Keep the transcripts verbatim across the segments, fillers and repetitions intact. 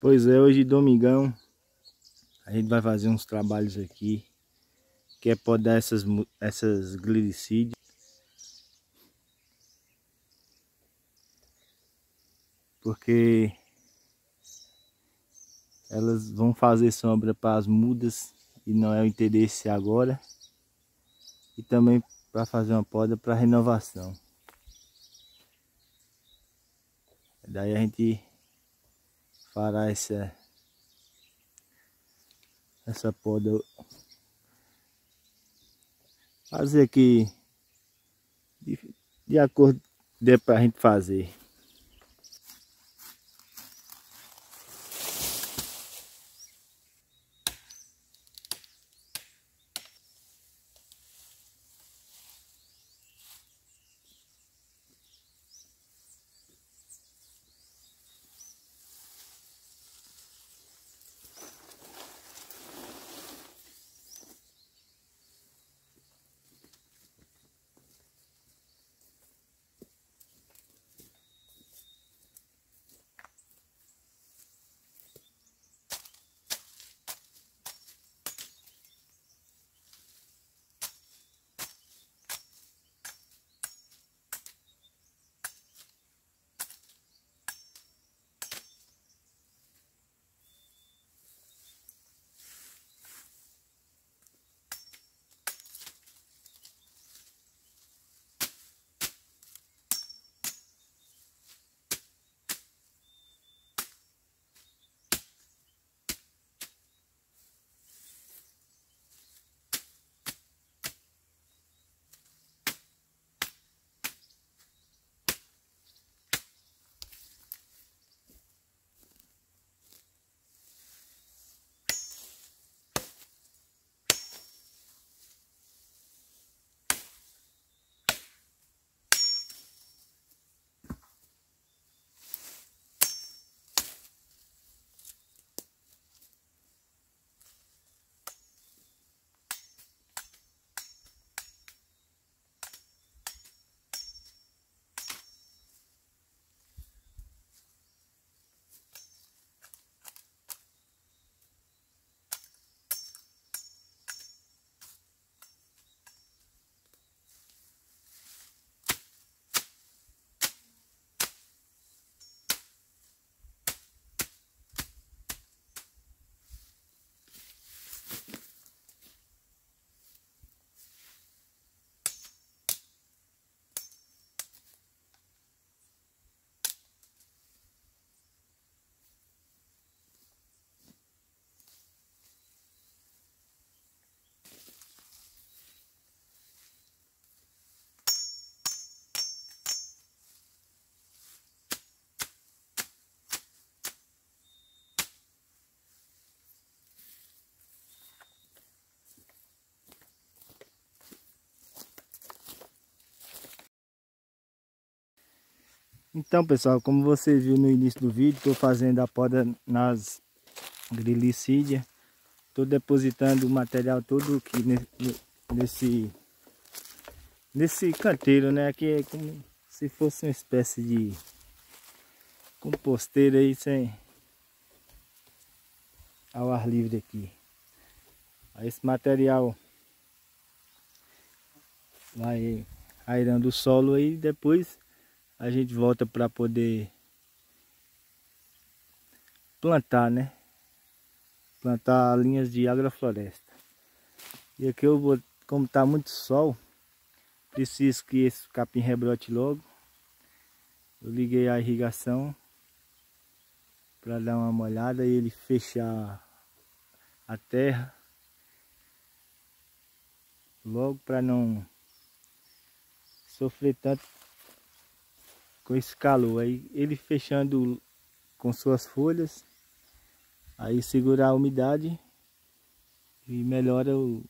Pois é, hoje domingão a gente vai fazer uns trabalhos aqui que é podar essas, essas gliricídias. Porque elas vão fazer sombra para as mudas e não é o interesse agora. E também para fazer uma poda para renovação. Daí a gente fará essa, essa poda. Fazer aqui de, de acordo que der para a gente fazer. Então pessoal, como você viu no início do vídeo, estou fazendo a poda nas gliricídias. Estou depositando o material todo aqui nesse, nesse canteiro, né? Aqui é como se fosse uma espécie de composteira aí, sem, ao ar livre aqui. Esse material vai aerando o solo aí, depois a gente volta para poder plantar, né? Plantar linhas de agrofloresta. E aqui eu vou, como está muito sol, preciso que esse capim rebrote logo. Eu liguei a irrigação para dar uma molhada e ele fechar a terra logo para não sofrer tanto com esse calor. Aí ele fechando com suas folhas, aí segura a umidade e melhora o,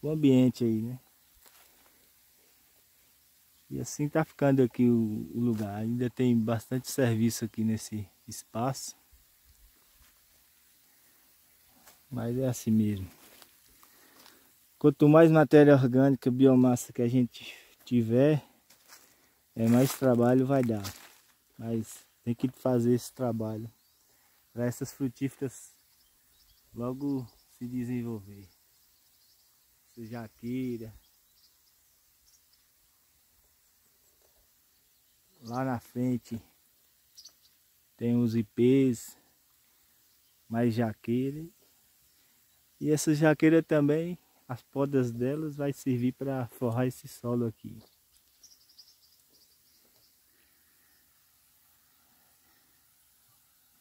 o ambiente aí, né? E assim tá ficando aqui o, o lugar. Ainda tem bastante serviço aqui nesse espaço, mas é assim mesmo. Quanto mais matéria orgânica, biomassa que a gente tiver, é mais trabalho vai dar, mas tem que fazer esse trabalho para essas frutíferas logo se desenvolver. Essa jaqueira. Lá na frente tem os ipês, mais jaqueira. E essa jaqueira também, as podas delas vai servir para forrar esse solo aqui.